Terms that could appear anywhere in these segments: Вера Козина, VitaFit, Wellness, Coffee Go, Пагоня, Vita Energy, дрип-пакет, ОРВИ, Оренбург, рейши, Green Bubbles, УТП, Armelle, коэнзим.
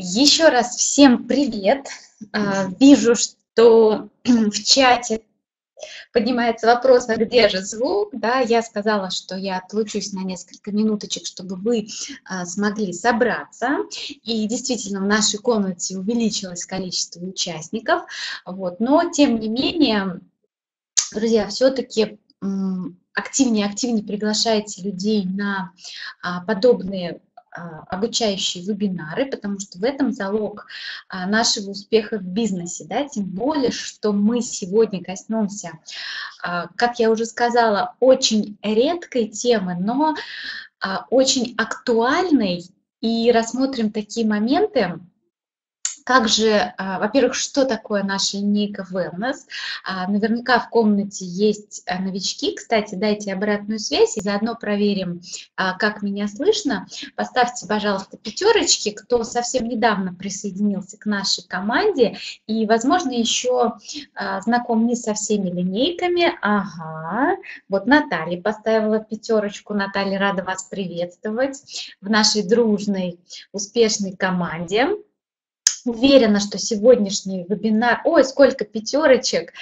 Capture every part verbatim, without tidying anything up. Еще раз всем привет. Вижу, что в чате поднимается вопрос, а где же звук? Да, я сказала, что я отлучусь на несколько минуточек, чтобы вы смогли собраться. И действительно, в нашей комнате увеличилось количество участников. Вот. Но, тем не менее, друзья, все-таки активнее, активнее приглашайте людей на подобные обучающие вебинары, потому что в этом залог нашего успеха в бизнесе, да, тем более, что мы сегодня коснемся, как я уже сказала, очень редкой темы, но очень актуальной, и рассмотрим такие моменты, как же, во-первых, что такое наша линейка Wellness. Наверняка в комнате есть новички. Кстати, дайте обратную связь и заодно проверим, как меня слышно. Поставьте, пожалуйста, пятерочки, кто совсем недавно присоединился к нашей команде и, возможно, еще знаком не со всеми линейками. Ага, вот Наталья поставила пятерочку. Наталья, рада вас приветствовать в нашей дружной, успешной команде. Уверена, что сегодняшний вебинар... Ой, сколько пятерочек!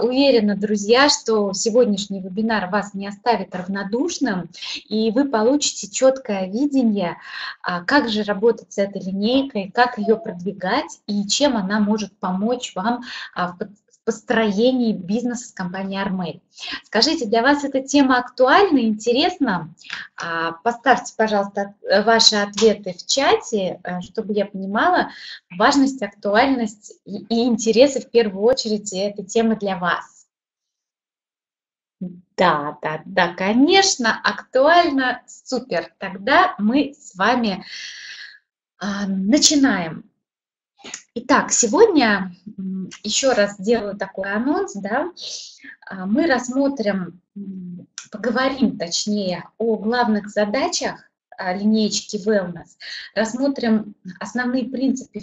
Уверена, друзья, что сегодняшний вебинар вас не оставит равнодушным, и вы получите четкое видение, как же работать с этой линейкой, как ее продвигать и чем она может помочь вам в построении бизнеса с компанией Армель. Скажите, для вас эта тема актуальна, интересна? Поставьте, пожалуйста, ваши ответы в чате, чтобы я понимала важность, актуальность и интересы в первую очередь этой темы для вас. Да, да, да, конечно, актуально, супер. Тогда мы с вами начинаем. Итак, сегодня еще раз сделаю такой анонс, да, мы рассмотрим, поговорим точнее о главных задачах линейки Wellness, рассмотрим основные принципы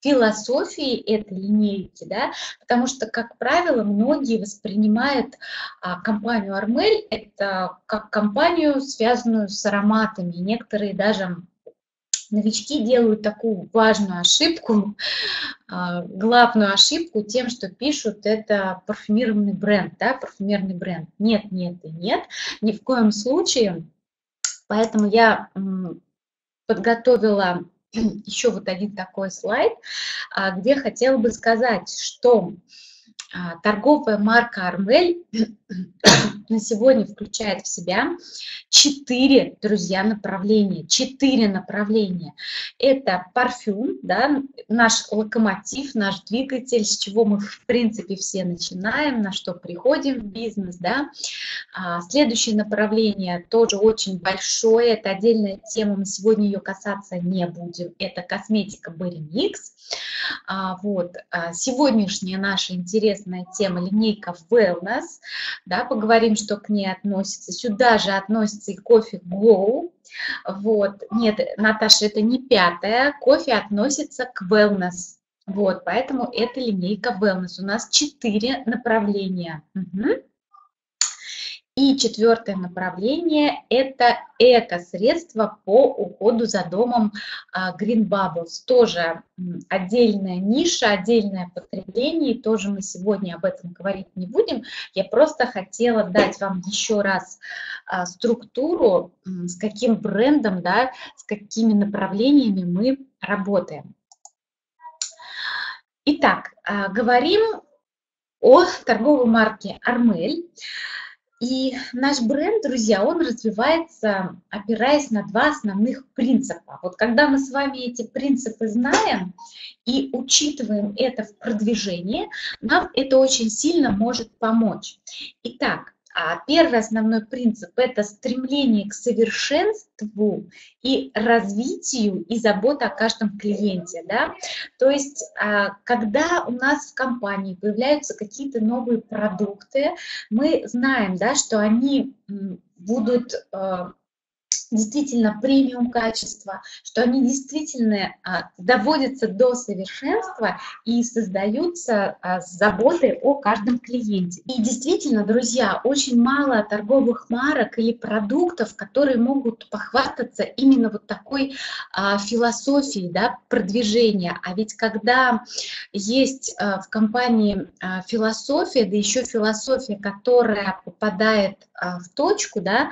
философии этой линейки, да, потому что, как правило, многие воспринимают компанию Армель это как компанию, связанную с ароматами, некоторые даже... Новички делают такую важную ошибку, главную ошибку тем, что пишут, это парфюмерный бренд, да, парфюмерный бренд. Нет, нет и нет, ни в коем случае. Поэтому я подготовила еще вот один такой слайд, где хотела бы сказать, что торговая марка Армель на сегодня включает в себя четыре, друзья, направления. Четыре направления. Это парфюм, да, наш локомотив, наш двигатель, с чего мы, в принципе, все начинаем, на что приходим в бизнес, да. Следующее направление тоже очень большое, это отдельная тема, мы сегодня ее касаться не будем. Это косметика Berry Mix. Вот. Сегодняшняя наша интересная тема линейка Wellness, да, поговорим, что к ней относится. Сюда же относится и Coffee Go. Вот. Нет, Наташа, это не пятая. Кофе относится к Wellness. Вот, поэтому это линейка Wellness. У нас четыре направления. Угу. И четвертое направление – это эко-средства по уходу за домом Green Bubbles. Тоже отдельная ниша, отдельное потребление, и тоже мы сегодня об этом говорить не будем. Я просто хотела дать вам еще раз структуру, с каким брендом, да, с какими направлениями мы работаем. Итак, говорим о торговой марке Армель. И наш бренд, друзья, он развивается, опираясь на два основных принципа. Вот когда мы с вами эти принципы знаем и учитываем это в продвижении, нам это очень сильно может помочь. Итак, первый основной принцип – это стремление к совершенству и развитию, и забота о каждом клиенте. Да? То есть, когда у нас в компании появляются какие-то новые продукты, мы знаем, да, что они будут действительно премиум качества, что они действительно а, доводятся до совершенства и создаются а, с заботой о каждом клиенте. И действительно, друзья, очень мало торговых марок или продуктов, которые могут похвастаться именно вот такой а, философией, да, продвижения. А ведь когда есть а, в компании а, философия, да еще философия, которая попадает а, в точку, да,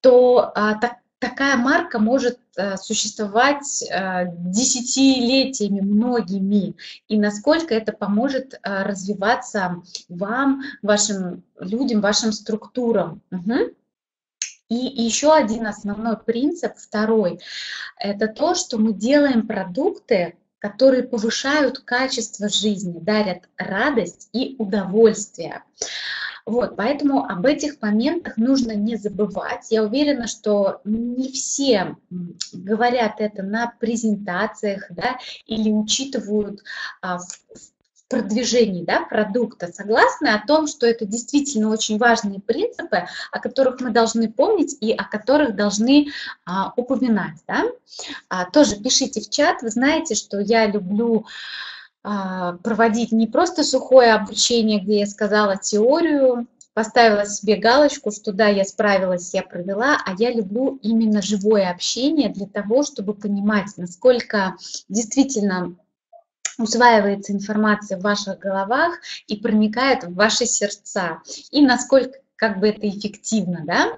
то а, так, такая марка может а, существовать а, десятилетиями, многими, и насколько это поможет а, развиваться вам, вашим людям, вашим структурам. Угу. И еще один основной принцип, второй, это то, что мы делаем продукты, которые повышают качество жизни, дарят радость и удовольствие. Вот, поэтому об этих моментах нужно не забывать. Я уверена, что не все говорят это на презентациях, да, или учитывают а, в, в продвижении, да, продукта. Согласны о том, что это действительно очень важные принципы, о которых мы должны помнить и о которых должны а, упоминать. Да? А, тоже пишите в чат. Вы знаете, что я люблю проводить не просто сухое обучение, где я сказала теорию, поставила себе галочку, что да, я справилась, я провела, а я люблю именно живое общение для того, чтобы понимать, насколько действительно усваивается информация в ваших головах и проникает в ваши сердца, и насколько как бы это эффективно, да?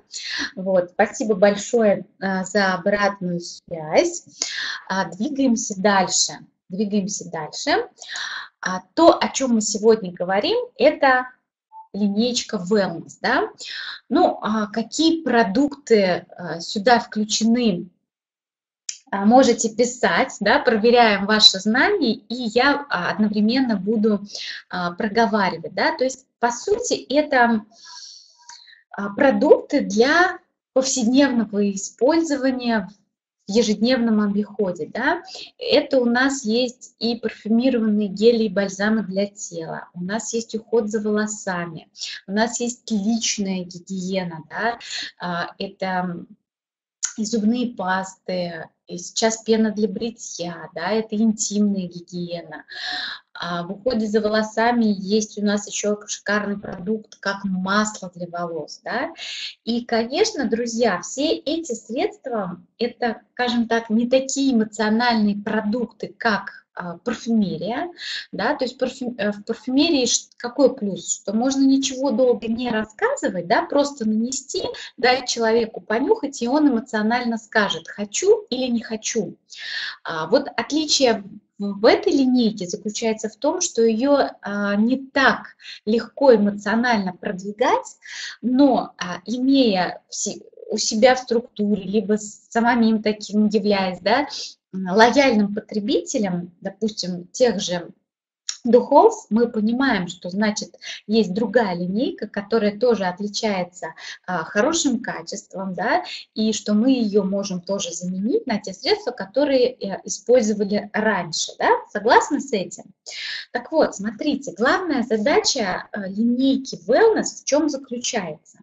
Вот, спасибо большое за обратную связь. Двигаемся дальше. Двигаемся дальше. А то, о чем мы сегодня говорим, это линейка Wellness. Да? Ну, а какие продукты а, сюда включены, а, можете писать, да? Проверяем ваши знания, и я а, одновременно буду а, проговаривать. Да? То есть, по сути, это а, продукты для повседневного использования в ежедневном обиходе, да, это у нас есть и парфюмированные гели и бальзамы для тела, у нас есть уход за волосами, у нас есть личная гигиена, да, это и зубные пасты, и сейчас пена для бритья, да, это интимная гигиена. В уходе за волосами есть у нас еще шикарный продукт, как масло для волос, да. И, конечно, друзья, все эти средства, это, скажем так, не такие эмоциональные продукты, как парфюмерия, да, то есть парфю... в парфюмерии какой плюс, что можно ничего долго не рассказывать, да, просто нанести, дать человеку понюхать, и он эмоционально скажет, хочу или не хочу. А вот отличие в этой линейке заключается в том, что ее а, не так легко эмоционально продвигать, но а, имея все, у себя в структуре, либо самим таким являясь, да, лояльным потребителям, допустим, тех же духов, мы понимаем, что, значит, есть другая линейка, которая тоже отличается а, хорошим качеством, да, и что мы ее можем тоже заменить на те средства, которые э, использовали раньше, да, согласны с этим? Так вот, смотрите, главная задача э, линейки Wellness в чем заключается?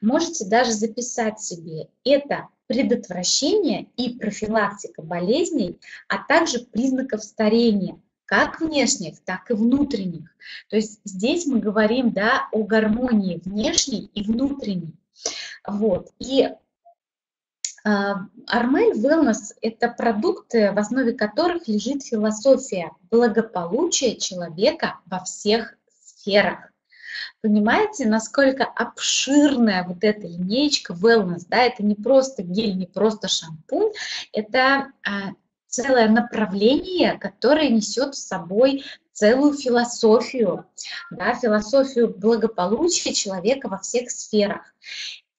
Можете даже записать себе, это предотвращение и профилактика болезней, а также признаков старения, как внешних, так и внутренних. То есть здесь мы говорим, да, о гармонии внешней и внутренней. Вот. И Armelle Wellness – это продукты, в основе которых лежит философия благополучия человека во всех сферах. Понимаете, насколько обширная вот эта линеечка Wellness, да, это не просто гель, не просто шампунь, это а, целое направление, которое несет с собой целую философию, да, философию благополучия человека во всех сферах.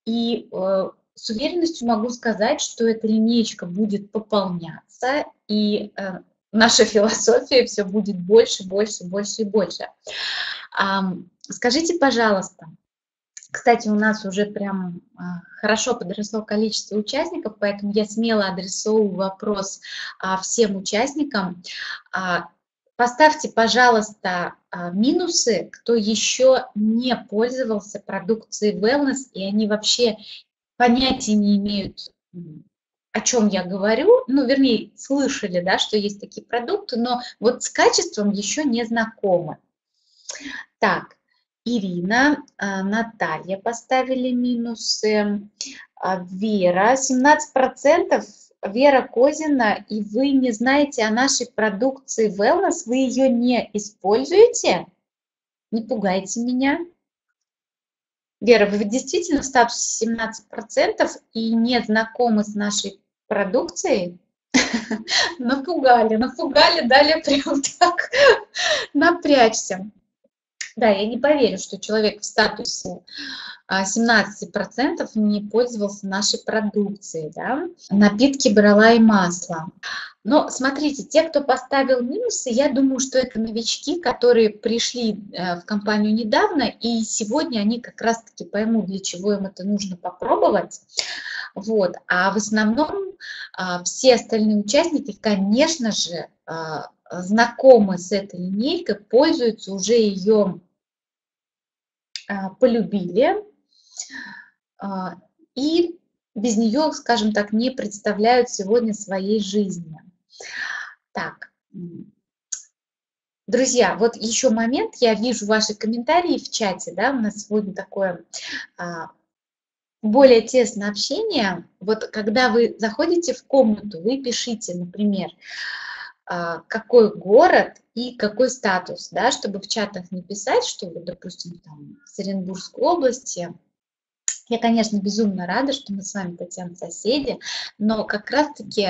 И э, с уверенностью могу сказать, что эта линеечка будет пополняться, и э, наша философия все будет больше, больше, больше и больше. Скажите, пожалуйста, кстати, у нас уже прям хорошо подросло количество участников, поэтому я смело адресовываю вопрос всем участникам. Поставьте, пожалуйста, минусы, кто еще не пользовался продукцией Wellness, и они вообще понятия не имеют, о чем я говорю, ну, вернее, слышали, да, что есть такие продукты, но вот с качеством еще не знакомы. Так, Ирина, Наталья поставили минусы, Вера, семнадцать процентов Вера Козина, и вы не знаете о нашей продукции Wellness, вы ее не используете? Не пугайте меня. Вера, вы действительно в статусе семнадцать процентов и не знакомы с нашей продукцией? Напугали, напугали, дали прям так напрячься. Да, я не поверю, что человек в статусе семнадцать процентов не пользовался нашей продукцией, да? Напитки брала и масло. Но смотрите, те, кто поставил минусы, я думаю, что это новички, которые пришли в компанию недавно, и сегодня они как раз-таки поймут, для чего им это нужно попробовать. Вот. А в основном все остальные участники, конечно же, знакомы с этой линейкой, пользуются, уже ее полюбили и без нее, скажем так, не представляют сегодня своей жизни. Так, друзья, вот еще момент, я вижу ваши комментарии в чате, да, у нас сегодня такое более тесное общение. Вот когда вы заходите в комнату, вы пишите, например, какой город и какой статус, да, чтобы в чатах не писать, что, допустим, там, в Оренбургской области. Я, конечно, безумно рада, что мы с вами, Татьяна, соседи, но как раз-таки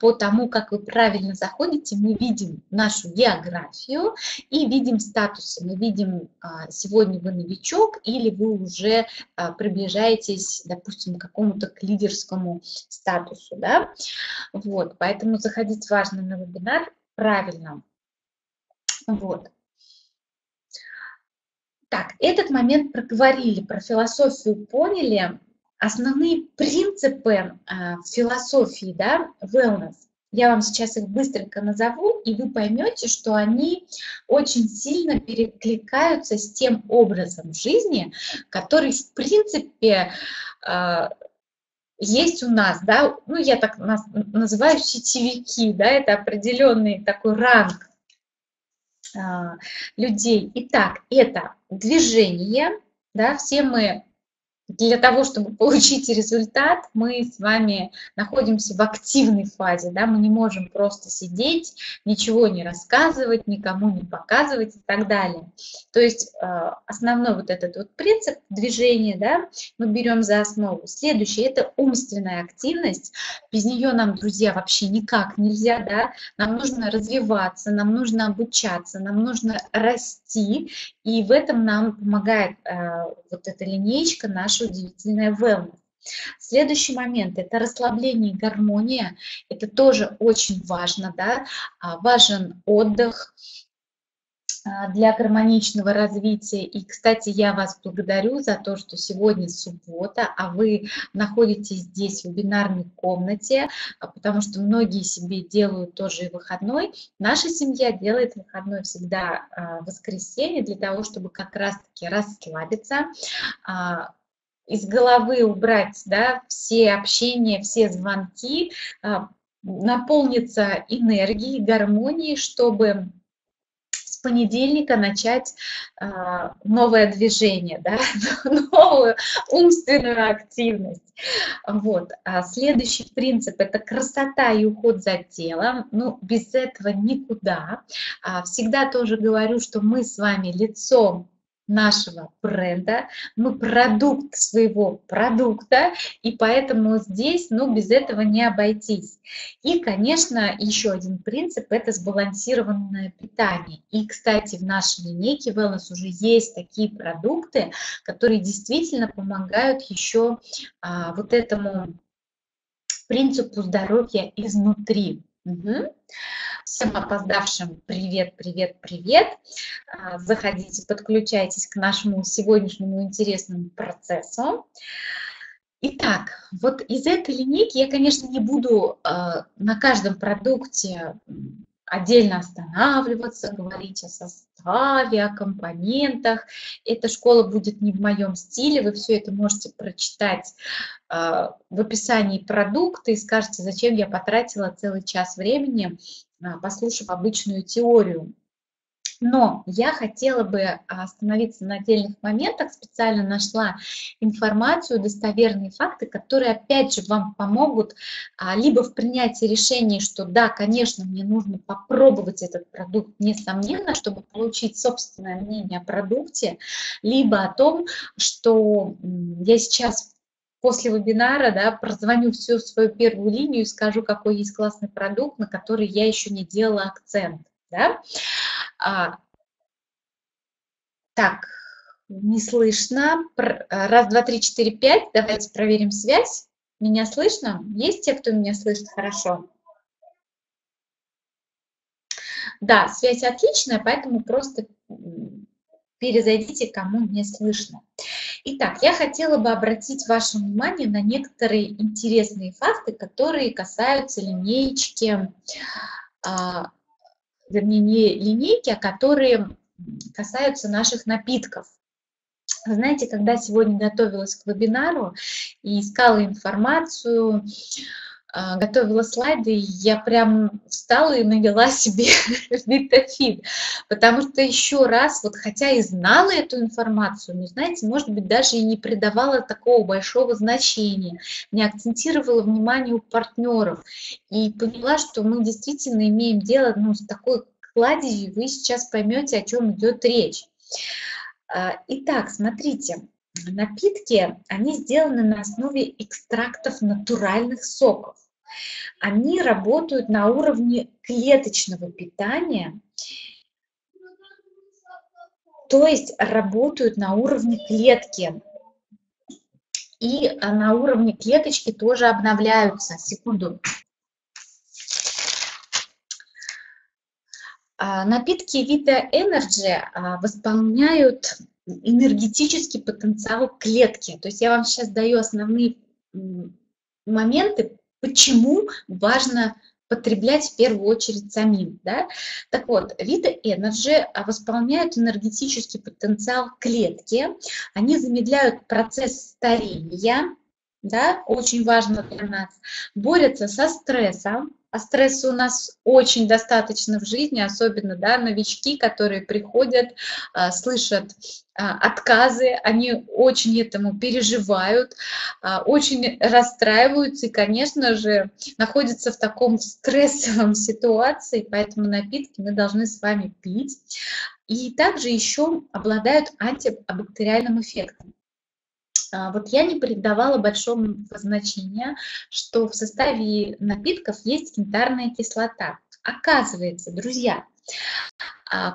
по тому, как вы правильно заходите, мы видим нашу географию и видим статусы. Мы видим, сегодня вы новичок или вы уже приближаетесь, допустим, к какому-то к лидерскому статусу. Да? Вот, поэтому заходить важно на вебинар правильно. Вот. Так, этот момент проговорили, про философию поняли, основные принципы э, философии, да, wellness. Я вам сейчас их быстренько назову, и вы поймете, что они очень сильно перекликаются с тем образом жизни, который, в принципе, э, есть у нас, да, ну, я так нас называю сетевики, да, это определенный такой ранг людей. Итак, это движение, да, все мы для того, чтобы получить результат, мы с вами находимся в активной фазе, да, мы не можем просто сидеть, ничего не рассказывать, никому не показывать и так далее. То есть основной вот этот вот принцип движения, да, мы берем за основу. Следующее – это умственная активность, без нее нам, друзья, вообще никак нельзя, да, нам нужно развиваться, нам нужно обучаться, нам нужно расти, и в этом нам помогает э, вот эта линейка наша удивительная wellness. Следующий момент – это расслабление и гармония. Это тоже очень важно, да? Важен отдых для гармоничного развития. И, кстати, я вас благодарю за то, что сегодня суббота, а вы находитесь здесь в вебинарной комнате, потому что многие себе делают тоже и выходной. Наша семья делает выходной всегда в воскресенье для того, чтобы как раз-таки расслабиться, из головы убрать, да, все общения, все звонки, наполниться энергией, гармонией, чтобы с понедельника начать э, новое движение, да, новую умственную активность. Вот. А следующий принцип – это красота и уход за телом. Ну, без этого никуда. А всегда тоже говорю, что мы с вами лицом нашего бренда, мы продукт своего продукта, и поэтому здесь, ну, без этого не обойтись. И, конечно, еще один принцип – это сбалансированное питание. И, кстати, в нашей линейке Wellness уже есть такие продукты, которые действительно помогают еще а, вот этому принципу здоровья изнутри. Угу. Всем опоздавшим привет, привет, привет. Заходите, подключайтесь к нашему сегодняшнему интересному процессу. Итак, вот из этой линейки я, конечно, не буду на каждом продукте отдельно останавливаться, говорить о составе, о компонентах. Эта школа будет не в моем стиле, вы все это можете прочитать э, в описании продукта и скажете, зачем я потратила целый час времени, э, послушав обычную теорию. Но я хотела бы остановиться на отдельных моментах, специально нашла информацию, достоверные факты, которые опять же вам помогут либо в принятии решения, что да, конечно, мне нужно попробовать этот продукт, несомненно, чтобы получить собственное мнение о продукте, либо о том, что я сейчас после вебинара, да, прозвоню всю свою первую линию и скажу, какой есть классный продукт, на который я еще не делала акцент. Да? А, так, не слышно. Раз, два, три, четыре, пять. Давайте проверим связь. Меня слышно? Есть те, кто меня слышит? Хорошо. Да, связь отличная, поэтому просто перезайдите, кому не слышно. Итак, я хотела бы обратить ваше внимание на некоторые интересные факты, которые касаются линейки. Вернее, не линейки, а которые касаются наших напитков. Вы знаете, когда сегодня готовилась к вебинару и искала информацию, готовила слайды, я прям встала и навела себе VitaFit, потому что еще раз, вот хотя и знала эту информацию, но, знаете, может быть, даже и не придавала такого большого значения, не акцентировала внимание у партнеров и поняла, что мы действительно имеем дело, ну, с такой кладезью, вы сейчас поймете, о чем идет речь. Итак, смотрите. Напитки, они сделаны на основе экстрактов натуральных соков. Они работают на уровне клеточного питания, то есть работают на уровне клетки. И на уровне клеточки тоже обновляются. Секунду. Напитки Vita Energy восполняют энергетический потенциал клетки. То есть я вам сейчас даю основные моменты, почему важно потреблять в первую очередь самим. Да? Так вот, Vita Energy восполняют энергетический потенциал клетки, они замедляют процесс старения, да? Очень важно для нас, борются со стрессом. А стресса у нас очень достаточно в жизни, особенно, да, новички, которые приходят, а, слышат а, отказы, они очень этому переживают, а, очень расстраиваются и, конечно же, находятся в таком стрессовом ситуации, поэтому напитки мы должны с вами пить. И также еще обладают антибактериальным эффектом. Вот я не придавала большого значения, что в составе напитков есть янтарная кислота. Оказывается, друзья,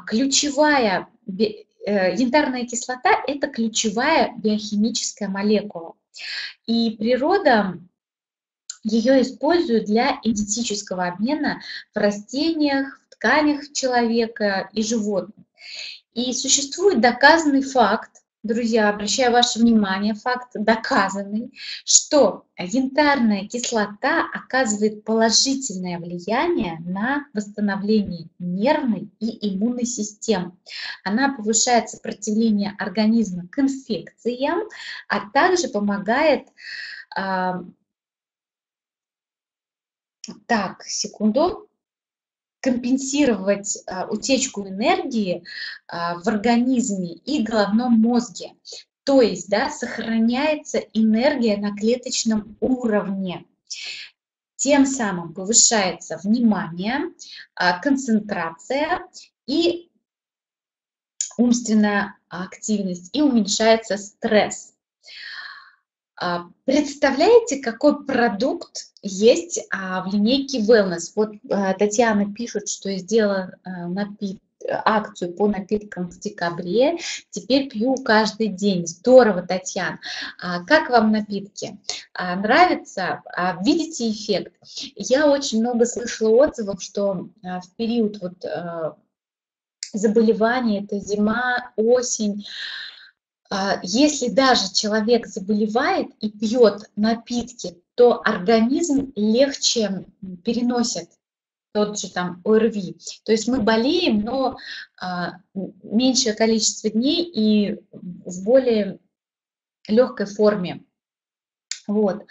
ключевая янтарная кислота – это ключевая биохимическая молекула. И природа ее использует для энергетического обмена в растениях, в тканях человека и животных. И существует доказанный факт, друзья, обращаю ваше внимание, факт доказанный, что янтарная кислота оказывает положительное влияние на восстановление нервной и иммунной систем. Она повышает сопротивление организма к инфекциям, а также помогает... Э, так, секунду. компенсировать а, утечку энергии а, в организме и головном мозге. То есть, да, сохраняется энергия на клеточном уровне. Тем самым повышается внимание, а, концентрация и умственная активность, и уменьшается стресс. Представляете, какой продукт есть в линейке Wellness? Вот Татьяна пишет, что сделала напит... акцию по напиткам в декабре, теперь пью каждый день. Здорово, Татьяна. Как вам напитки? Нравится? Видите эффект? Я очень много слышала отзывов, что в период вот заболеваний, это зима, осень, если даже человек заболевает и пьет напитки, то организм легче переносит тот же там ОРВИ. То есть мы болеем, но а, меньшее количество дней и в более легкой форме. Вот.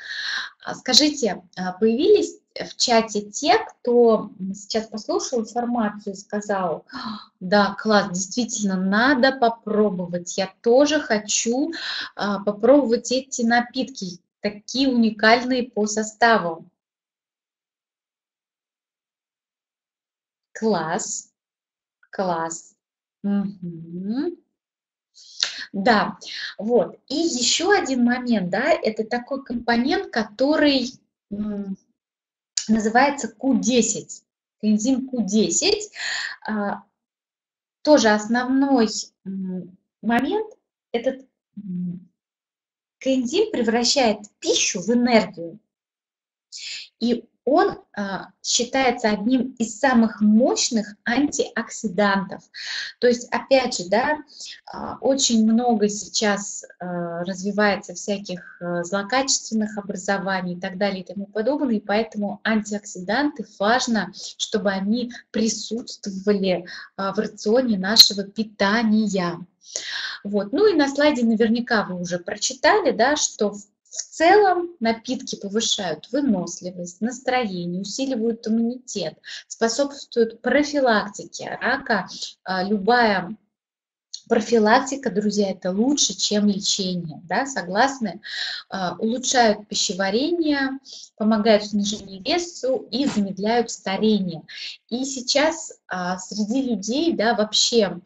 Скажите, появились в чате те, кто сейчас послушал информацию и сказал: да, класс, действительно, надо попробовать, я тоже хочу попробовать эти напитки, такие уникальные по составу. Класс, класс. Угу. Да, вот. И еще один момент, да, это такой компонент, который называется ку десять, энзим ку десять. Тоже основной момент, этот коэнзим превращает пищу в энергию. И он считается одним из самых мощных антиоксидантов. То есть, опять же, да, очень много сейчас развивается всяких злокачественных образований и так далее и тому подобное, и поэтому антиоксиданты важно, чтобы они присутствовали в рационе нашего питания. Вот. Ну и на слайде наверняка вы уже прочитали, да, что в В целом напитки повышают выносливость, настроение, усиливают иммунитет, способствуют профилактике рака. Любая профилактика, друзья, это лучше, чем лечение, да, согласны? Улучшают пищеварение, помогают снижению веса и замедляют старение. И сейчас среди людей, да, вообще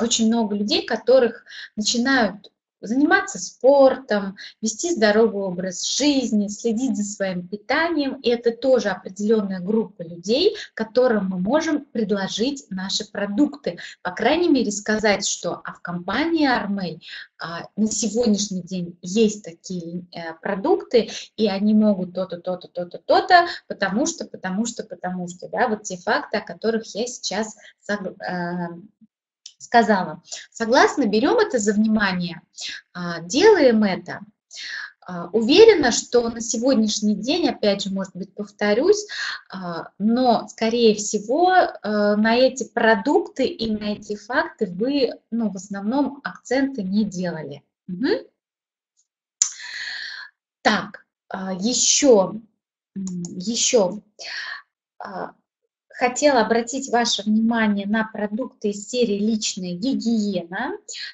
очень много людей, которых начинают заниматься спортом, вести здоровый образ жизни, следить за своим питанием. И это тоже определенная группа людей, которым мы можем предложить наши продукты. По крайней мере, сказать, что а в компании Армель а, на сегодняшний день есть такие а, продукты, и они могут то-то, то-то, то-то, то-то, потому что, потому что, потому что. Да, вот те факты, о которых я сейчас согласна. Сказала, согласна, берем это за внимание, делаем это. Уверена, что на сегодняшний день, опять же, может быть, повторюсь, но, скорее всего, на эти продукты и на эти факты вы, ну, в основном акценты не делали. Угу. Так, еще, еще. Хотела обратить ваше внимание на продукты из серии «Личная гигиена»,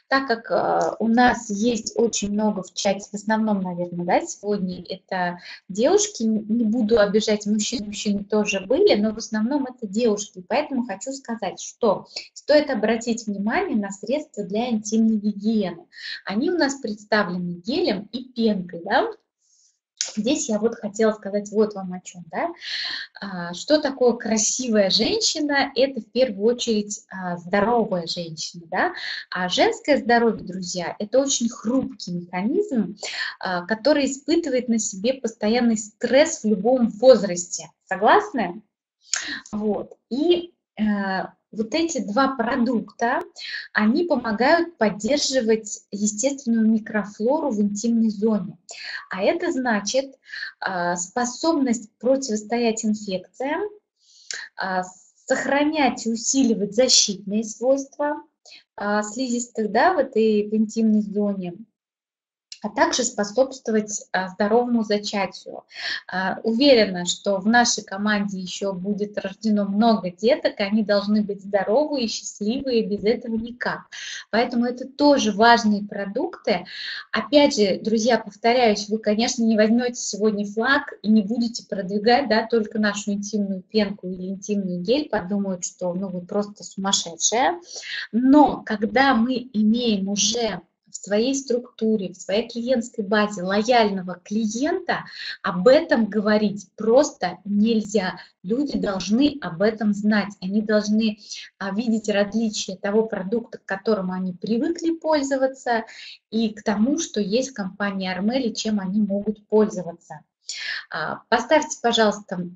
так как э, у нас есть очень много в чате, в основном, наверное, да, сегодня это девушки, не буду обижать мужчин, мужчины тоже были, но в основном это девушки, поэтому хочу сказать, что стоит обратить внимание на средства для интимной гигиены. Они у нас представлены гелем и пенкой, да? Здесь я вот хотела сказать вот вам о чем, да, что такое красивая женщина, это в первую очередь здоровая женщина, да, а женское здоровье, друзья, это очень хрупкий механизм, который испытывает на себе постоянный стресс в любом возрасте, согласны? Вот, и вот эти два продукта, они помогают поддерживать естественную микрофлору в интимной зоне. А это значит способность противостоять инфекциям, сохранять и усиливать защитные свойства слизистых, да, в этой в интимной зоне, а также способствовать здоровому зачатию. Уверена, что в нашей команде еще будет рождено много деток, и они должны быть здоровые, счастливые, без этого никак. Поэтому это тоже важные продукты. Опять же, друзья, повторяюсь, вы, конечно, не возьмете сегодня флаг и не будете продвигать, да, только нашу интимную пенку или интимный гель, подумают, что, ну, вы просто сумасшедшая. Но когда мы имеем уже в своей структуре, в своей клиентской базе лояльного клиента, об этом говорить просто нельзя. Люди должны об этом знать, они должны видеть различия того продукта, к которому они привыкли пользоваться, и к тому, что есть в компании Армель, чем они могут пользоваться. Поставьте, пожалуйста,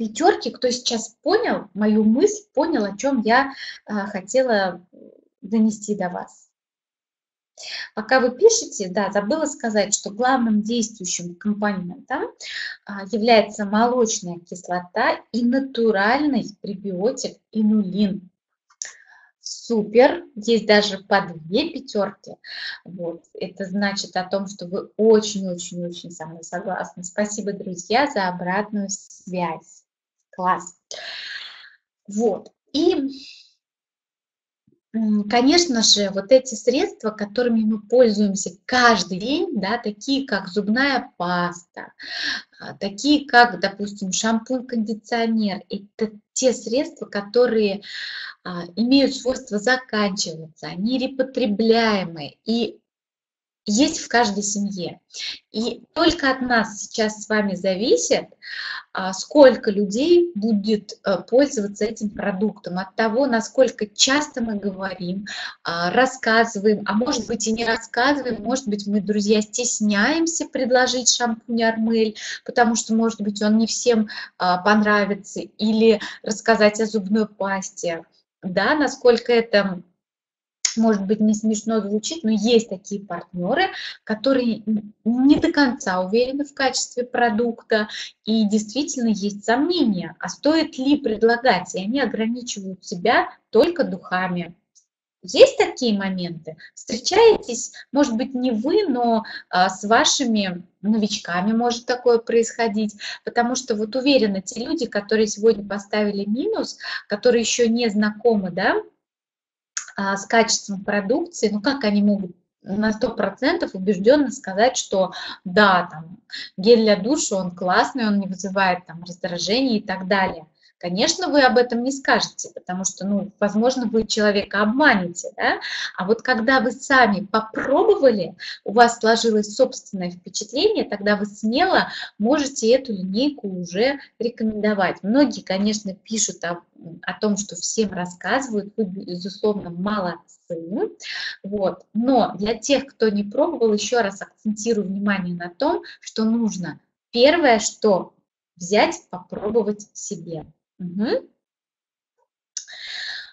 пятерки, кто сейчас понял мою мысль, понял, о чем я хотела донести до вас. Пока вы пишете, да, забыла сказать, что главным действующим компонентом является молочная кислота и натуральный пребиотик инулин. Супер! Есть даже по две пятерки. Вот. Это значит о том, что вы очень-очень-очень со мной согласны. Спасибо, друзья, за обратную связь. Класс! Вот. И... конечно же, вот эти средства, которыми мы пользуемся каждый день, да, такие как зубная паста, такие как, допустим, шампунь-кондиционер, это те средства, которые а, имеют свойство заканчиваться, они репотребляемые и есть в каждой семье. И только от нас сейчас с вами зависит, сколько людей будет пользоваться этим продуктом, от того, насколько часто мы говорим, рассказываем, а может быть и не рассказываем, может быть мы, друзья, стесняемся предложить шампунь Армель, потому что, может быть, он не всем понравится, или рассказать о зубной пасте, да, насколько это... может быть, не смешно звучит, но есть такие партнеры, которые не до конца уверены в качестве продукта, и действительно есть сомнения, а стоит ли предлагать, и они ограничивают себя только духами. Есть такие моменты? Встречаетесь, может быть, не вы, но а, с вашими новичками может такое происходить, потому что вот уверенно те люди, которые сегодня поставили минус, которые еще не знакомы, да, с качеством продукции, ну как они могут на сто процентов убежденно сказать, что да, там, гель для душа, он классный, он не вызывает там раздражения и так далее. Конечно, вы об этом не скажете, потому что, ну, возможно, вы человека обманете, да? А вот когда вы сами попробовали, у вас сложилось собственное впечатление, тогда вы смело можете эту линейку уже рекомендовать. Многие, конечно, пишут о, о том, что всем рассказывают, вы, безусловно, молодцы, вот. Но для тех, кто не пробовал, еще раз акцентирую внимание на том, что нужно первое, что взять, попробовать себе. Угу.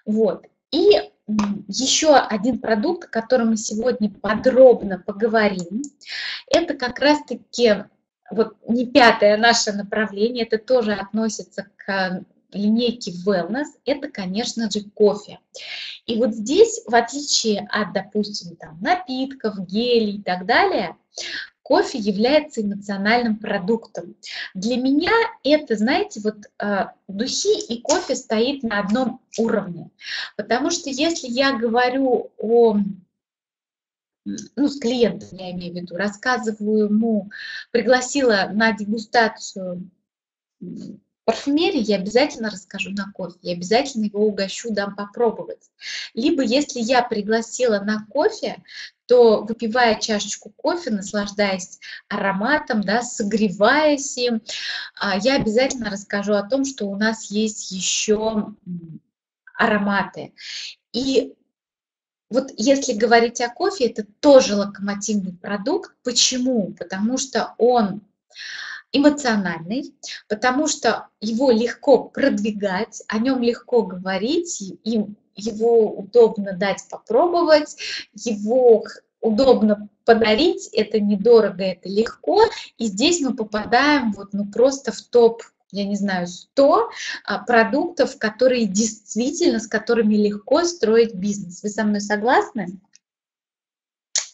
Вот. И еще один продукт, о котором мы сегодня подробно поговорим, это как раз-таки вот не пятое наше направление, это тоже относится к линейке Wellness, это, конечно же, кофе. И вот здесь, в отличие от, допустим, там, напитков, гелей и так далее, кофе является эмоциональным продуктом. Для меня это, знаете, вот э, духи и кофе стоит на одном уровне. Потому что если я говорю о, ну, с клиентом, я имею в виду, рассказываю ему, пригласила на дегустацию парфюмерии, я обязательно расскажу на кофе, я обязательно его угощу, дам попробовать. Либо если я пригласила на кофе, то, выпивая чашечку кофе, наслаждаясь ароматом, да, согреваясь им, я обязательно расскажу о том, что у нас есть еще ароматы. И вот если говорить о кофе, это тоже локомотивный продукт. Почему? Потому что он эмоциональный, потому что его легко продвигать, о нем легко говорить, им его удобно дать попробовать, его удобно подарить, это недорого, это легко. И здесь мы попадаем вот, ну, просто в топ, я не знаю, сто продуктов, которые действительно, с которыми легко строить бизнес. Вы со мной согласны?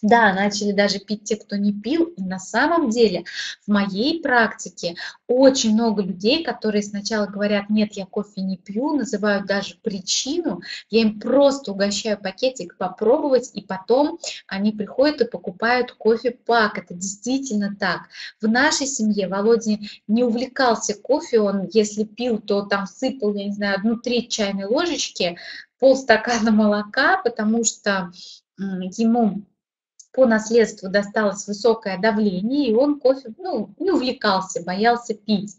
Да, начали даже пить те, кто не пил. И на самом деле в моей практике очень много людей, которые сначала говорят: нет, я кофе не пью, называют даже причину, я им просто угощаю пакетик попробовать, и потом они приходят и покупают кофе-пак. Это действительно так. В нашей семье Володя не увлекался кофе, он если пил, то там сыпал, я не знаю, одну треть чайной ложечки, полстакана молока, потому что ему... по наследству досталось высокое давление, и он кофе, ну, не увлекался, боялся пить.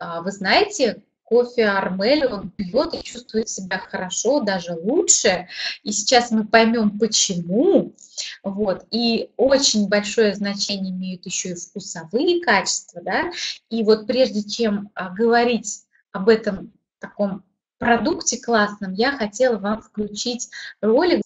Вы знаете, кофе Армель он пьет и чувствует себя хорошо, даже лучше. И сейчас мы поймем, почему. Вот. И очень большое значение имеют еще и вкусовые качества. Да? И вот прежде чем говорить об этом таком продукте классном, я хотела вам включить ролик.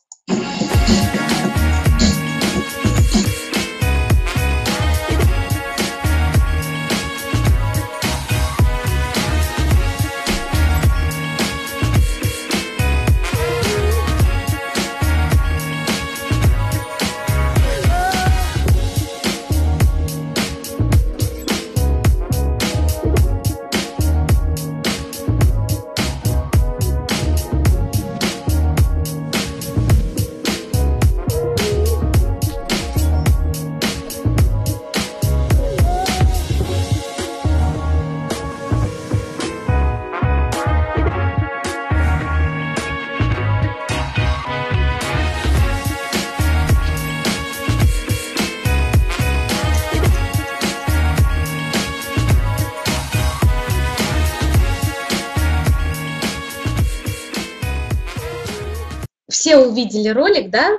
все увидели ролик, да?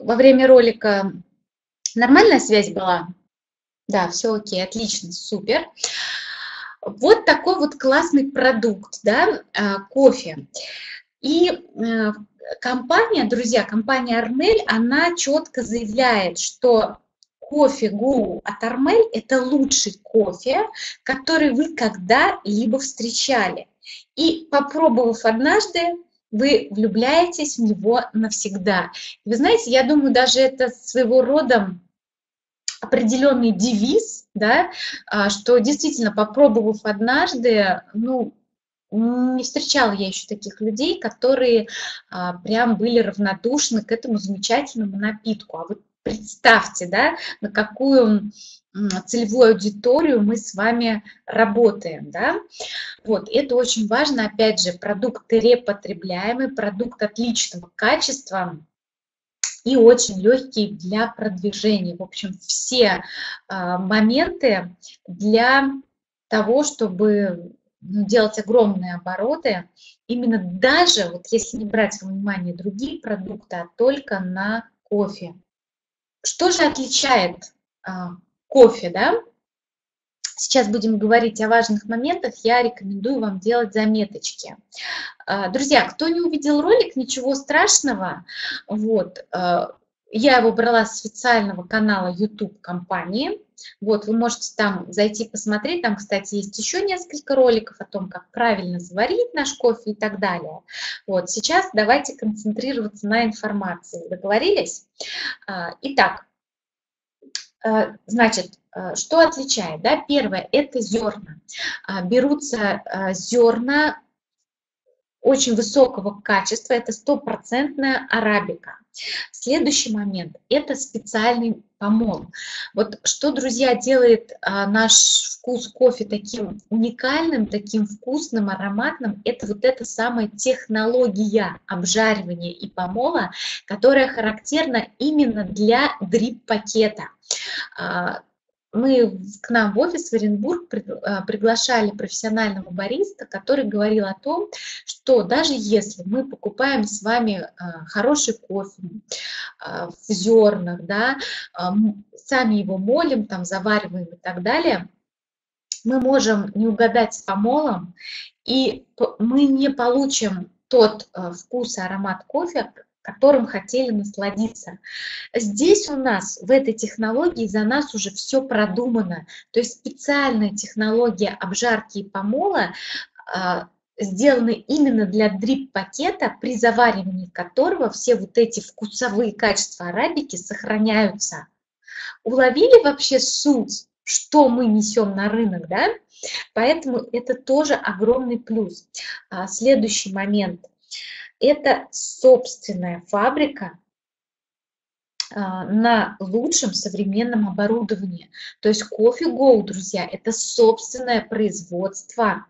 Во время ролика нормальная связь была? Да, все окей, отлично, супер. Вот такой вот классный продукт, да, кофе. И компания, друзья, компания Армель, она четко заявляет, что кофе Go от Армель – это лучший кофе, который вы когда-либо встречали. И попробовав однажды, вы влюбляетесь в него навсегда. И вы знаете, я думаю, даже это своего рода определенный девиз, да, что действительно, попробовав однажды, ну, не встречала я еще таких людей, которые а, прям были равнодушны к этому замечательному напитку. А вот представьте, да, на какую целевую аудиторию мы с вами работаем, да? Вот, это очень важно, опять же, продукт репотребляемый, продукт отличного качества и очень легкий для продвижения. В общем, все а, моменты для того, чтобы делать огромные обороты, именно даже, вот если не брать во внимание другие продукты, а только на кофе. Что же отличает э, кофе, да? Сейчас будем говорить о важных моментах, я рекомендую вам делать заметочки. Э, друзья, кто не увидел ролик, ничего страшного, вот, э, я его брала с официального канала YouTube компании. Вот, вы можете там зайти посмотреть, там, кстати, есть еще несколько роликов о том, как правильно заварить наш кофе и так далее. Вот, сейчас давайте концентрироваться на информации. Договорились? Итак, значит, что отличает? Да? Первое – это зерна. Берутся зерна очень высокого качества, это стопроцентная арабика. Следующий момент – это специальный помол. Вот что, друзья, делает а, наш вкус кофе таким уникальным, таким вкусным, ароматным – это вот эта самая технология обжаривания и помола, которая характерна именно для дрип-пакета. А, мы к нам в офис в Оренбург приглашали профессионального бариста, который говорил о том, что даже если мы покупаем с вами хороший кофе в зернах, да, сами его молим, там, завариваем и так далее, мы можем не угадать с помолом, и мы не получим тот вкус и аромат кофе, которым хотели насладиться. Здесь у нас, в этой технологии, за нас уже все продумано. То есть специальная технология обжарки и помола а, сделана именно для дрип-пакета, при заваривании которого все вот эти вкусовые качества арабики сохраняются. Уловили вообще суть, что мы несем на рынок, да? Поэтому это тоже огромный плюс. А, следующий момент. Это собственная фабрика на лучшем современном оборудовании. То есть Coffee Go, друзья, это собственное производство.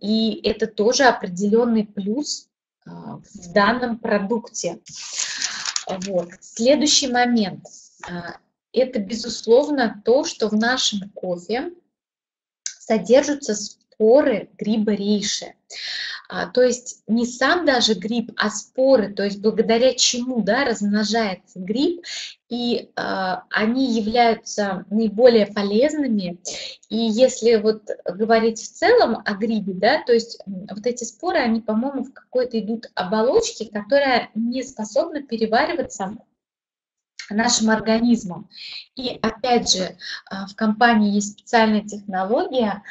И это тоже определенный плюс в данном продукте. Вот. Следующий момент. Это, безусловно, то, что в нашем кофе содержатся споры гриба рейши. А, то есть не сам даже гриб, а споры, то есть благодаря чему, да, размножается гриб, и а, они являются наиболее полезными. И если вот говорить в целом о грибе, да, то есть вот эти споры, они, по-моему, в какой-то идут оболочке, которая не способна перевариваться нашим организмом. И опять же, в компании есть специальная технология,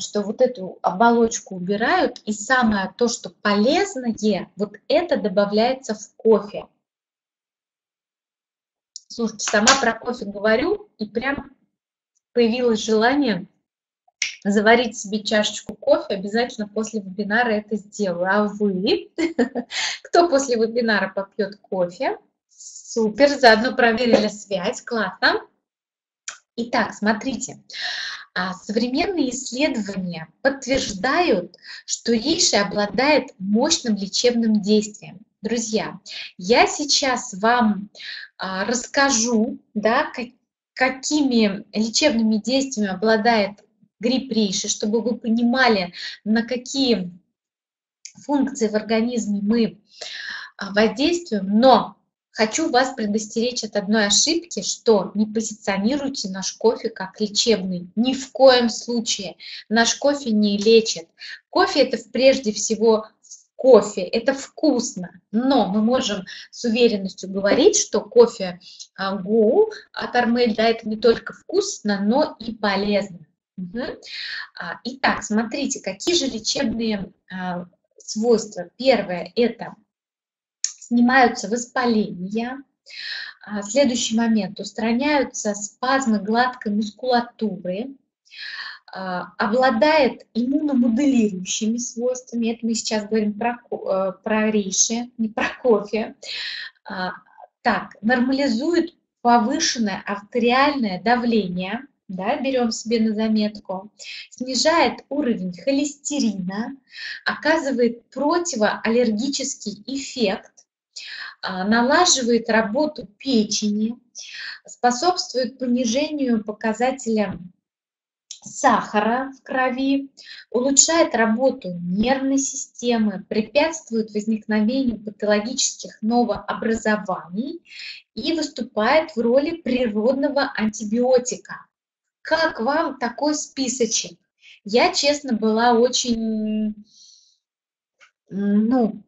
что вот эту оболочку убирают, и самое то, что полезное, вот это добавляется в кофе. Слушайте, сама про кофе говорю, и прям появилось желание заварить себе чашечку кофе, обязательно после вебинара это сделаю. А вы, кто после вебинара попьет кофе? Супер, заодно проверили связь, классно. Итак, смотрите, современные исследования подтверждают, что рейши обладает мощным лечебным действием. Друзья, я сейчас вам расскажу, да, какими лечебными действиями обладает гриб рейши, чтобы вы понимали, на какие функции в организме мы воздействуем, но хочу вас предостеречь от одной ошибки, что не позиционируйте наш кофе как лечебный. Ни в коем случае. Наш кофе не лечит. Кофе – это прежде всего кофе, это вкусно, но мы можем с уверенностью говорить, что кофе Go от Армель, да, это не только вкусно, но и полезно. Угу. Итак, смотрите, какие же лечебные свойства. Первое – это снимаются воспаления. Следующий момент – устраняются спазмы гладкой мускулатуры. Обладает иммуномоделирующими свойствами. Это мы сейчас говорим про, про рейши, не про кофе. Так, нормализует повышенное артериальное давление. Да, берем себе на заметку. Снижает уровень холестерина. Оказывает противоаллергический эффект. Налаживает работу печени. Способствует понижению показателя сахара в крови, улучшает работу нервной системы, препятствует возникновению патологических новообразований и выступает в роли природного антибиотика. Как вам такой списочек? Я, честно, была очень, ну,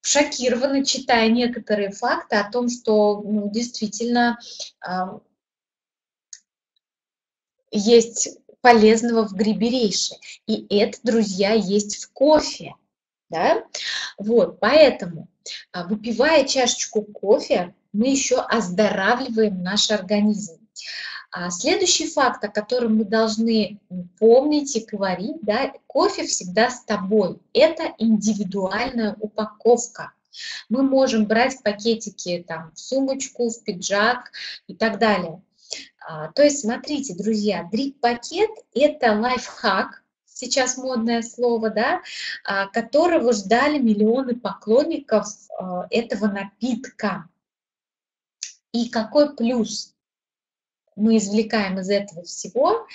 шокирована, читая некоторые факты о том, что, ну, действительно есть полезного в грибе рейши. И это, друзья, есть в кофе. Да? Вот, поэтому, выпивая чашечку кофе, мы еще оздоравливаем наш организм. Следующий факт, о котором мы должны помнить и говорить, да, кофе всегда с тобой. Это индивидуальная упаковка. Мы можем брать пакетики там, в сумочку, в пиджак и так далее. То есть, смотрите, друзья, дриппакет – это лайфхак, сейчас модное слово, да, которого ждали миллионы поклонников этого напитка. И какой плюс мы извлекаем из этого всего?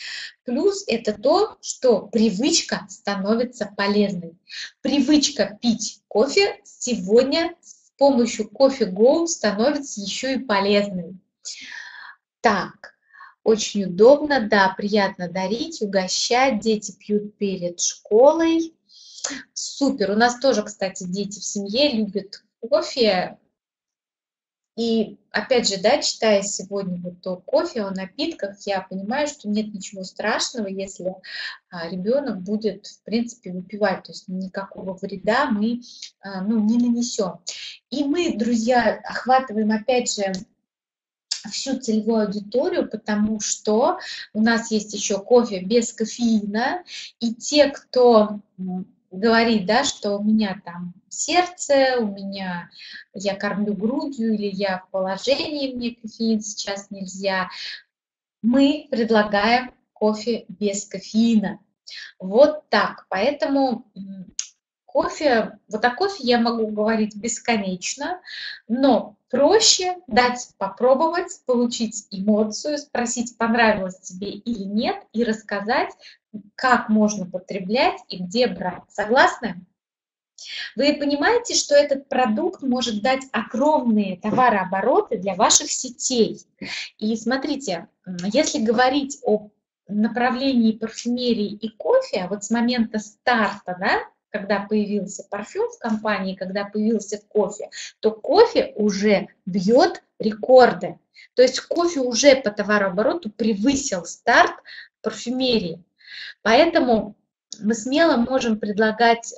Плюс – это то, что привычка становится полезной. Привычка пить кофе сегодня с помощью Coffee Go становится еще и полезной. Так, очень удобно, да, приятно дарить, угощать, дети пьют перед школой. Супер, у нас тоже, кстати, дети в семье любят кофе. И опять же, да, читая сегодня вот то кофе о напитках, я понимаю, что нет ничего страшного, если ребенок будет, в принципе, выпивать, то есть никакого вреда мы, ну, не нанесем. И мы, друзья, охватываем, опять же, всю целевую аудиторию, потому что у нас есть еще кофе без кофеина, и те, кто говорит, да, что у меня там сердце, у меня я кормлю грудью, или я в положении, мне кофеин сейчас нельзя, мы предлагаем кофе без кофеина. Вот так, поэтому кофе, вот о кофе я могу говорить бесконечно, но проще дать попробовать, получить эмоцию, спросить, понравилось тебе или нет, и рассказать, как можно потреблять и где брать. Согласны? Вы понимаете, что этот продукт может дать огромные товарообороты для ваших сетей. И смотрите, если говорить о направлении парфюмерии и кофе, вот с момента старта, да, когда появился парфюм в компании, когда появился кофе, то кофе уже бьет рекорды. То есть кофе уже по товарообороту превысил старт парфюмерии. Поэтому мы смело можем предлагать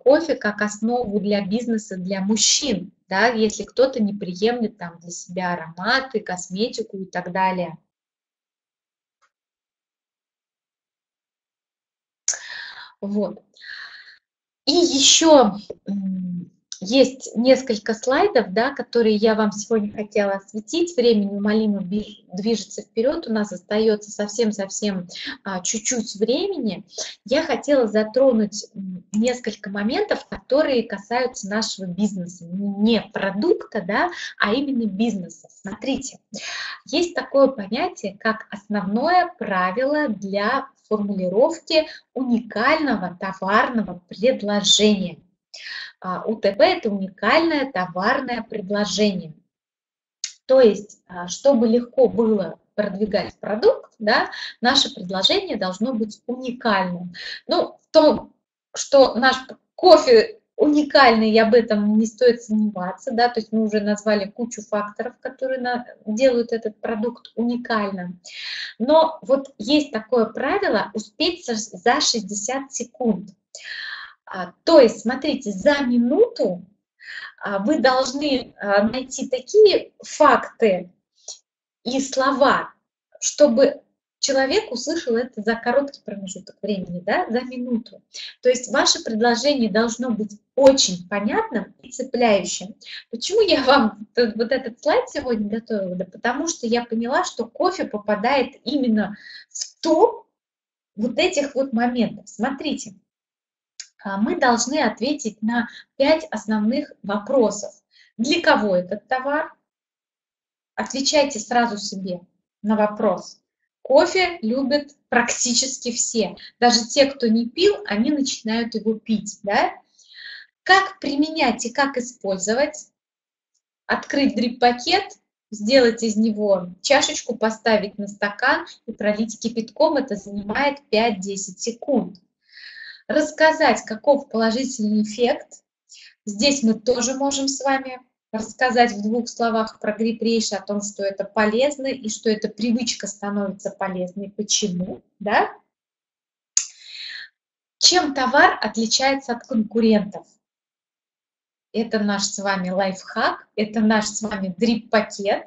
кофе как основу для бизнеса для мужчин, да, если кто-то не приемлет там для себя ароматы, косметику и так далее. Вот. И еще есть несколько слайдов, да, которые я вам сегодня хотела осветить. Время неумолимо движется вперед, у нас остается совсем-совсем чуть-чуть времени. Я хотела затронуть несколько моментов, которые касаются нашего бизнеса. Не продукта, да, а именно бизнеса. Смотрите, есть такое понятие, как основное правило для формулировки уникального товарного предложения. УТП – это уникальное товарное предложение. То есть, чтобы легко было продвигать продукт, да, наше предложение должно быть уникальным. Ну, в том, что наш кофе уникальный, и об этом не стоит сомневаться, да, то есть мы уже назвали кучу факторов, которые на, делают этот продукт уникальным. Но вот есть такое правило успеть за шестьдесят секунд. А, то есть, смотрите, за минуту а, вы должны а, найти такие факты и слова, чтобы человек услышал это за короткий промежуток времени, да, за минуту. То есть ваше предложение должно быть очень понятным и цепляющим. Почему я вам вот этот слайд сегодня готовила? Да потому что я поняла, что кофе попадает именно в топ вот этих вот моментов. Смотрите, мы должны ответить на пять основных вопросов. Для кого этот товар? Отвечайте сразу себе на вопрос. Кофе любят практически все. Даже те, кто не пил, они начинают его пить. Да? Как применять и как использовать? Открыть дрип-пакет, сделать из него чашечку, поставить на стакан и пролить кипятком. Это занимает пять-десять секунд. Рассказать, каков положительный эффект. Здесь мы тоже можем с вами рассказать в двух словах про гриб рейши, о том, что это полезно и что эта привычка становится полезной. Почему? Да? Чем товар отличается от конкурентов? Это наш с вами лайфхак, это наш с вами дрип-пакет.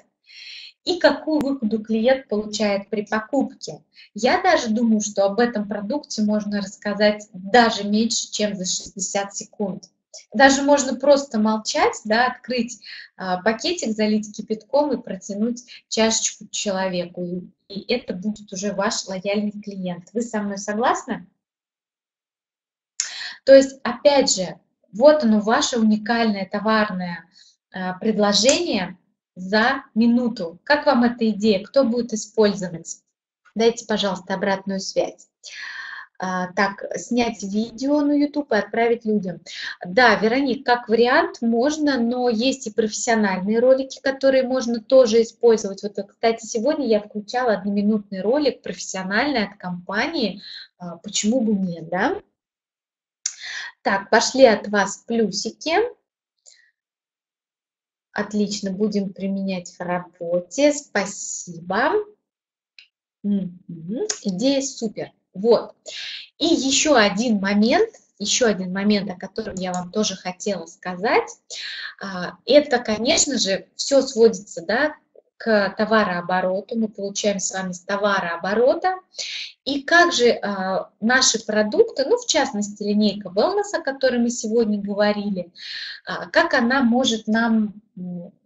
И какую выгоду клиент получает при покупке. Я даже думаю, что об этом продукте можно рассказать даже меньше, чем за шестьдесят секунд. Даже можно просто молчать, да, открыть а, пакетик, залить кипятком и протянуть чашечку человеку. И, и это будет уже ваш лояльный клиент. Вы со мной согласны? То есть, опять же, вот оно, ваше уникальное товарное а, предложение за минуту. Как вам эта идея? Кто будет использовать? Дайте, пожалуйста, обратную связь. Так, снять видео на ютуб и отправить людям. Да, Вероника, как вариант можно, но есть и профессиональные ролики, которые можно тоже использовать. Вот, кстати, сегодня я включала одноминутный ролик профессиональный от компании. Почему бы нет, да? Так, пошли от вас плюсики. Отлично, будем применять в работе. Спасибо. Угу. Идея супер. Вот. И еще один момент, еще один момент, о котором я вам тоже хотела сказать, это, конечно же, все сводится, да, к товарообороту. Мы получаем с вами с товарооборота. И как же наши продукты, ну, в частности, линейка Wellness, о которой мы сегодня говорили, как она может нам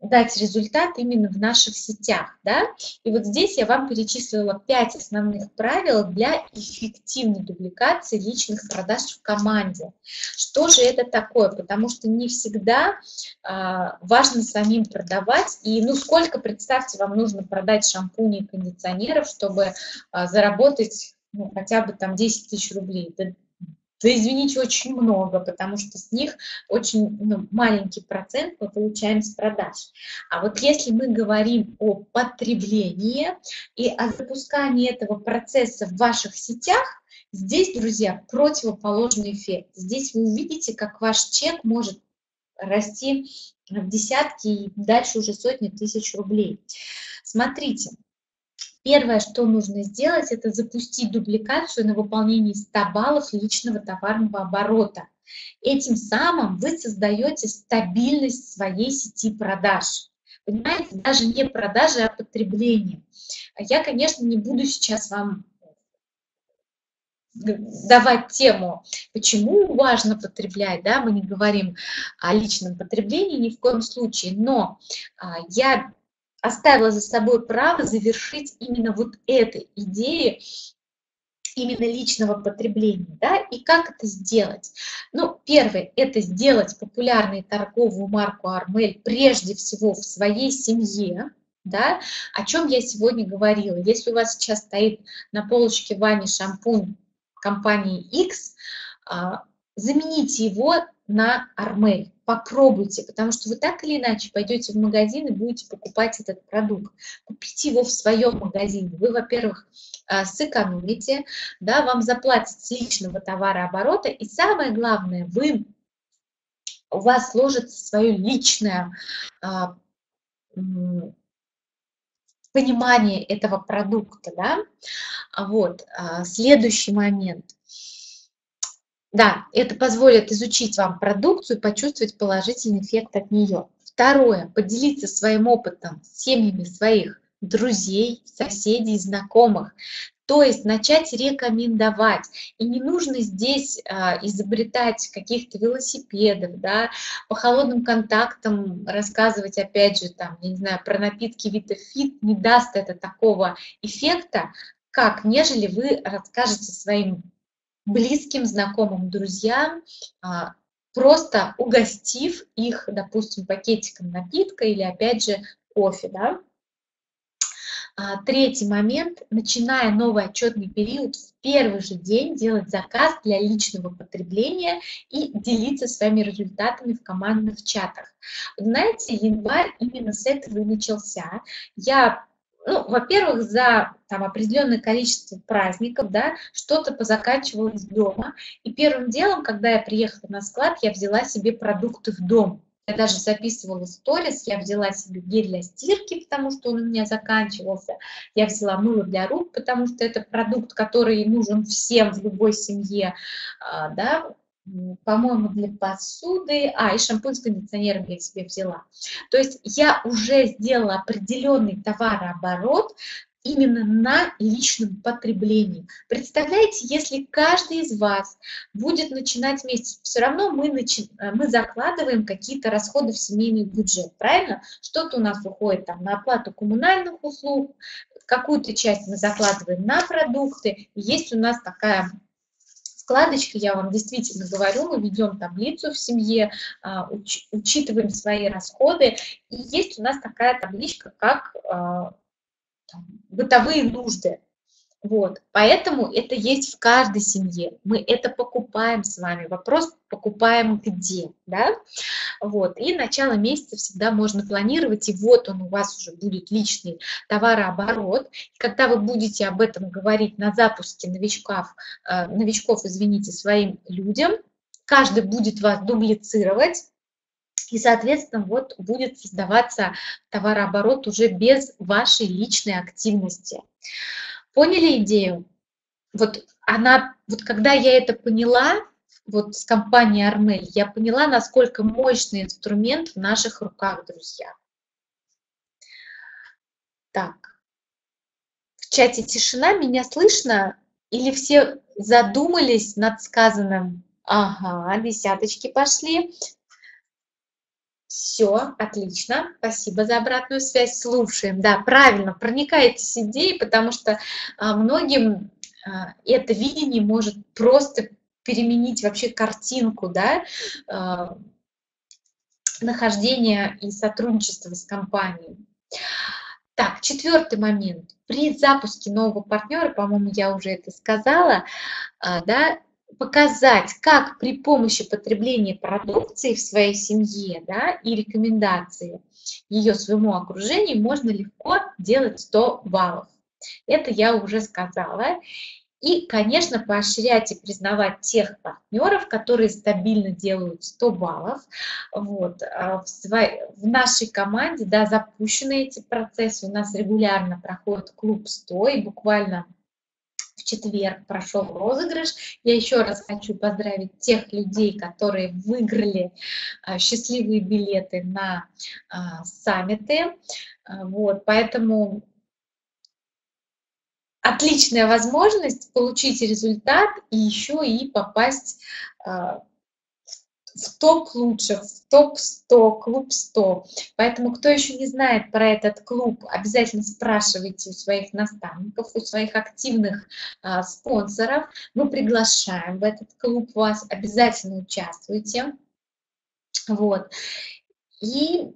дать результат именно в наших сетях, да? И вот здесь я вам перечислила пять основных правил для эффективной дубликации личных продаж в команде. Что же это такое? Потому что не всегда а, важно самим продавать, и ну сколько, представьте, вам нужно продать шампуней и кондиционеров, чтобы а, заработать ну, хотя бы там десять тысяч рублей. Да, извините, очень много, потому что с них очень ну, маленький процент мы получаем с продаж. А вот если мы говорим о потреблении и о запускании этого процесса в ваших сетях, здесь, друзья, противоположный эффект. Здесь вы увидите, как ваш чек может расти в десятки и дальше уже сотни тысяч рублей. Смотрите. Первое, что нужно сделать, это запустить дубликацию на выполнении ста баллов личного товарного оборота. Этим самым вы создаете стабильность своей сети продаж. Понимаете, даже не продажи, а потребление. Я, конечно, не буду сейчас вам давать тему, почему важно потреблять, да, мы не говорим о личном потреблении ни в коем случае, но я оставила за собой право завершить именно вот этой идеей, именно личного потребления, да, и как это сделать? Ну, первое, это сделать популярную торговую марку Армель прежде всего в своей семье, да, о чем я сегодня говорила. Если у вас сейчас стоит на полочке в ванне шампунь компании X, замените его на Армель. Попробуйте, потому что вы так или иначе пойдете в магазин и будете покупать этот продукт. Купите его в своем магазине. Вы, во-первых, сэкономите, да, вам заплатят с личного товарооборота, и самое главное, вы, у вас сложится свое личное а, понимание этого продукта. Да? Вот. Следующий момент. Да, это позволит изучить вам продукцию и почувствовать положительный эффект от нее. Второе. Поделиться своим опытом с семьями своих друзей, соседей, знакомых. То есть начать рекомендовать. И не нужно здесь а, изобретать каких-то велосипедов, да, по холодным контактам рассказывать, опять же, там, я не знаю, про напитки VitaFit не даст это такого эффекта, как нежели вы расскажете своим близким, знакомым, друзьям, просто угостив их, допустим, пакетиком напитка или, опять же, кофе. Да? Третий момент. Начиная новый отчетный период, в первый же день делать заказ для личного потребления и делиться своими результатами в командных чатах. Знаете, январь именно с этого и начался. Я... Ну, во-первых, за там, определенное количество праздников, да, что-то позаканчивала из дома. И первым делом, когда я приехала на склад, я взяла себе продукты в дом. Я даже записывала сторис, я взяла себе гель для стирки, потому что он у меня заканчивался. Я взяла мыло для рук, потому что это продукт, который нужен всем в любой семье, да. По-моему, для посуды, а, и шампунь с кондиционером я себе взяла. То есть я уже сделала определенный товарооборот именно на личном потреблении. Представляете, если каждый из вас будет начинать месяц, все равно мы, начи... мы закладываем какие-то расходы в семейный бюджет, правильно? Что-то у нас уходит там, на оплату коммунальных услуг, какую-то часть мы закладываем на продукты, есть у нас такая... Складочка, я вам действительно говорю, мы ведем таблицу в семье, уч, учитываем свои расходы. И есть у нас такая табличка, как там, бытовые нужды. Вот. Поэтому это есть в каждой семье. Мы это покупаем с вами. Вопрос, покупаем где. Да? Вот. И начало месяца всегда можно планировать. И вот он у вас уже будет личный товарооборот. И когда вы будете об этом говорить на запуске новичков, новичков, извините, своим людям, каждый будет вас дублицировать. И, соответственно, вот будет создаваться товарооборот уже без вашей личной активности. Поняли идею? Вот она, вот когда я это поняла, вот с компанией Армель, я поняла, насколько мощный инструмент в наших руках, друзья. Так, в чате тишина, меня слышно? Или все задумались над сказанным? Ага, десяточки пошли. Все, отлично, спасибо за обратную связь, слушаем, да, правильно, проникайтесь идеей, потому что многим это видение может просто переменить вообще картинку, да, нахождение и сотрудничество с компанией. Так, четвертый момент, при запуске нового партнера, по-моему, я уже это сказала, да, показать, как при помощи потребления продукции в своей семье, да, и рекомендации ее своему окружению можно легко делать сто баллов. Это я уже сказала. И, конечно, поощрять и признавать тех партнеров, которые стабильно делают сто баллов. Вот. В, своей, в нашей команде, да, запущены эти процессы. У нас регулярно проходит клуб сто, и буквально... В четверг прошел розыгрыш. Я еще раз хочу поздравить тех людей, которые выиграли счастливые билеты на саммиты. Вот, поэтому отличная возможность получить результат и еще и попасть в топ лучших, в топ сто, клуб сто. Поэтому, кто еще не знает про этот клуб, обязательно спрашивайте у своих наставников, у своих активных а, спонсоров. Мы приглашаем в этот клуб вас, обязательно участвуйте. Вот. И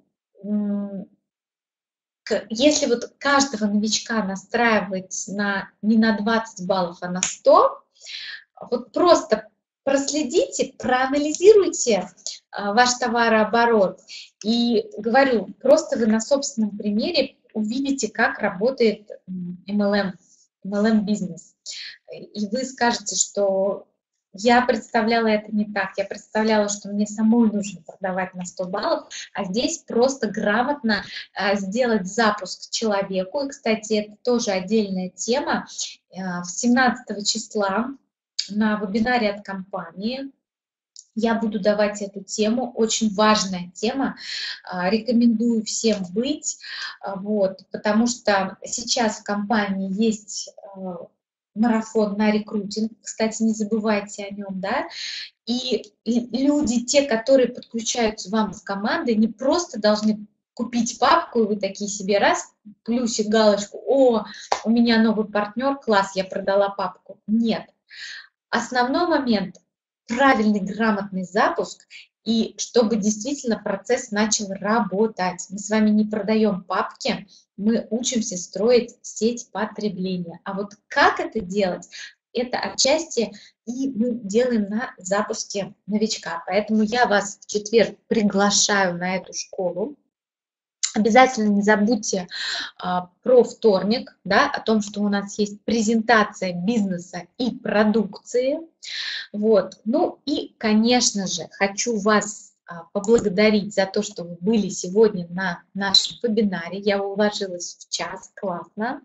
если вот каждого новичка настраивать на, не на двадцать баллов, а на сто, вот просто проследите, проанализируйте ваш товарооборот. И говорю, просто вы на собственном примере увидите, как работает эм эл эм, эм эл эм бизнес. И вы скажете, что я представляла это не так, я представляла, что мне самой нужно продавать на сто баллов, а здесь просто грамотно сделать запуск человеку. И, кстати, это тоже отдельная тема. семнадцатого числа на вебинаре от компании я буду давать эту тему, очень важная тема, рекомендую всем быть, вот, потому что сейчас в компании есть марафон на рекрутинг, кстати, не забывайте о нем, да, и люди, те, которые подключаются вам в команды, не просто должны купить папку, и вы такие себе раз, плюсик, галочку, о, у меня новый партнер, класс, я продала папку. Нет. Основной момент – правильный, грамотный запуск, и чтобы действительно процесс начал работать. Мы с вами не продаем папки, мы учимся строить сеть потребления. А вот как это делать – это отчасти и мы делаем на запуске новичка. Поэтому я вас в четверг приглашаю на эту школу. Обязательно не забудьте а, про вторник, да, о том, что у нас есть презентация бизнеса и продукции. Вот. Ну и, конечно же, хочу вас а, поблагодарить за то, что вы были сегодня на нашем вебинаре. Я уложилась в час, классно.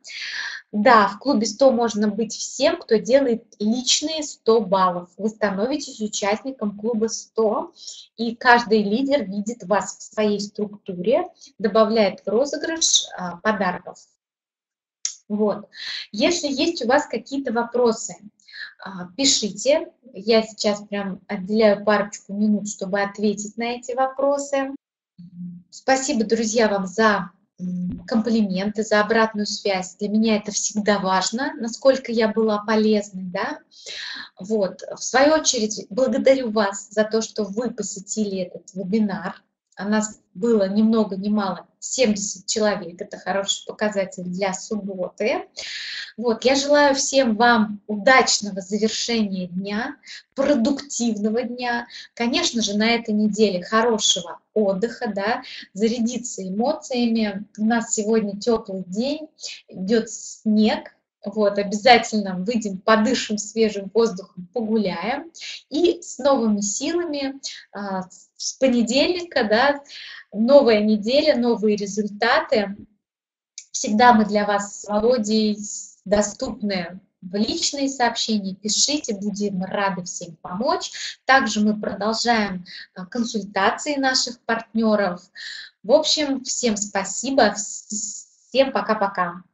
Да, в клубе сто можно быть всем, кто делает личные сто баллов. Вы становитесь участником клуба сто, и каждый лидер видит вас в своей структуре, добавляет в розыгрыш а, подарков. Вот. Если есть у вас какие-то вопросы, а, пишите. Я сейчас прям отделяю парочку минут, чтобы ответить на эти вопросы. Спасибо, друзья, вам за комплименты, за обратную связь. Для меня это всегда важно, насколько я была полезной, да. Вот. В свою очередь, благодарю вас за то, что вы посетили этот вебинар. У нас было ни много ни мало семьдесят человек. Это хороший показатель для субботы. Вот. Я желаю всем вам удачного завершения дня, продуктивного дня. Конечно же, на этой неделе хорошего отдыха, да, зарядиться эмоциями. У нас сегодня теплый день, идет снег. Вот, обязательно выйдем, подышим свежим воздухом, погуляем. И с новыми силами, с понедельника, да, новая неделя, новые результаты. Всегда мы для вас с Володей доступны в личные сообщения. Пишите, будем рады всем помочь. Также мы продолжаем консультации наших партнеров. В общем, всем спасибо, всем пока-пока.